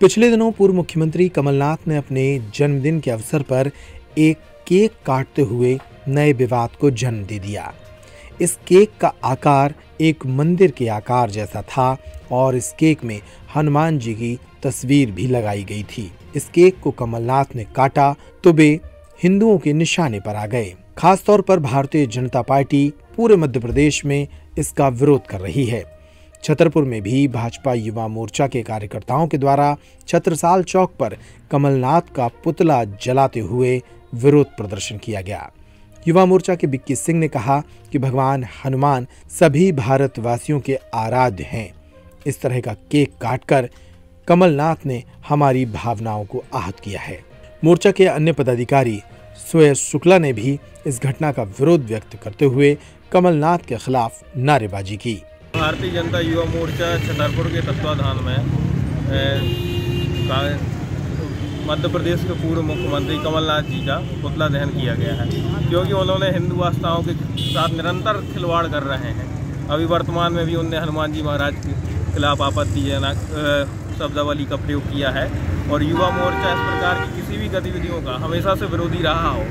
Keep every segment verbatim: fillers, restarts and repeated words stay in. पिछले दिनों पूर्व मुख्यमंत्री कमलनाथ ने अपने जन्मदिन के अवसर पर एक केक काटते हुए नए विवाद को जन्म दे दिया। इस केक का आकार एक मंदिर के आकार जैसा था और इस केक में हनुमान जी की तस्वीर भी लगाई गई थी। इस केक को कमलनाथ ने काटा तो वे हिंदुओं के निशाने पर आ गए। खासतौर पर भारतीय जनता पार्टी पूरे मध्य प्रदेश में इसका विरोध कर रही है। छतरपुर में भी भाजपा युवा मोर्चा के कार्यकर्ताओं के द्वारा छत्रसाल चौक पर कमलनाथ का पुतला जलाते हुए विरोध प्रदर्शन किया गया। युवा मोर्चा के बिक्की सिंह ने कहा कि भगवान हनुमान सभी भारतवासियों के आराध्य हैं। इस तरह का केक काटकर कमलनाथ ने हमारी भावनाओं को आहत किया है। मोर्चा के अन्य पदाधिकारी स्वयंश शुक्ला ने भी इस घटना का विरोध व्यक्त करते हुए कमलनाथ के खिलाफ नारेबाजी की। भारतीय जनता युवा मोर्चा छतरपुर के तत्वाधान में मध्य प्रदेश के पूर्व मुख्यमंत्री कमलनाथ जी का पुतला दहन किया गया है, क्योंकि उन्होंने हिंदू आस्थाओं के साथ निरंतर खिलवाड़ कर रहे हैं। अभी वर्तमान में भी उन्होंने हनुमान जी महाराज के खिलाफ आपत्तिजनक शब्दावली का प्रयोग किया है और युवा मोर्चा इस प्रकार की किसी भी गतिविधियों का हमेशा से विरोधी रहा हो,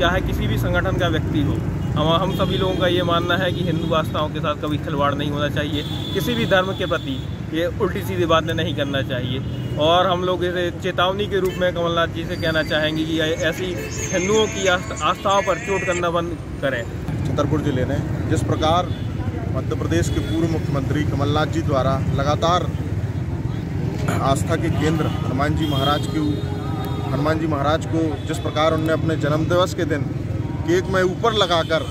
चाहे किसी भी संगठन का व्यक्ति हो। हम हम सभी लोगों का ये मानना है कि हिंदू आस्थाओं के साथ कभी खिलवाड़ नहीं होना चाहिए, किसी भी धर्म के प्रति ये उल्टी सीधी बातें नहीं करना चाहिए। और हम लोग इसे चेतावनी के रूप में कमलनाथ जी से कहना चाहेंगे कि ऐसी हिंदुओं की आस्थाओं पर चोट करना बंद करें। छतरपुर जिले ने जिस प्रकार मध्य प्रदेश के पूर्व मुख्यमंत्री कमलनाथ जी द्वारा लगातार आस्था के केंद्र हनुमान जी महाराज की हनुमान जी महाराज को जिस प्रकार उन्होंने अपने जन्मदिवस के दिन केक में ऊपर लगाकर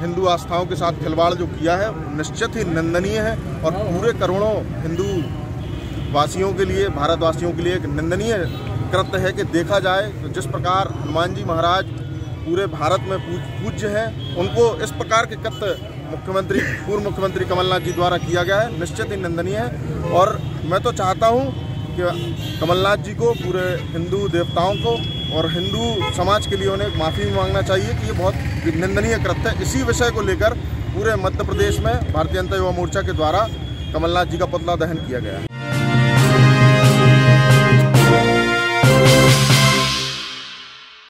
हिंदू आस्थाओं के साथ खिलवाड़ जो किया है, निश्चित ही निंदनीय है और पूरे करोड़ों हिंदू वासियों के लिए, भारतवासियों के लिए एक निंदनीय कृत्य है कि देखा जाए तो जिस प्रकार हनुमान जी महाराज पूरे भारत में पूज्य हैं, उनको इस प्रकार के कृत्य मुख्यमंत्री पूर्व मुख्यमंत्री कमलनाथ जी द्वारा किया गया है, निश्चित ही निंदनीय है। और मैं तो चाहता हूँ कि कमलनाथ जी को, पूरे हिंदू देवताओं को और हिंदू समाज के लिए उन्हें माफ़ी मांगना चाहिए कि ये बहुत निंदनीय कृत्य है। इसी विषय को लेकर पूरे मध्य प्रदेश में भारतीय जनता युवा मोर्चा के द्वारा कमलनाथ जी का पुतला दहन किया गया है।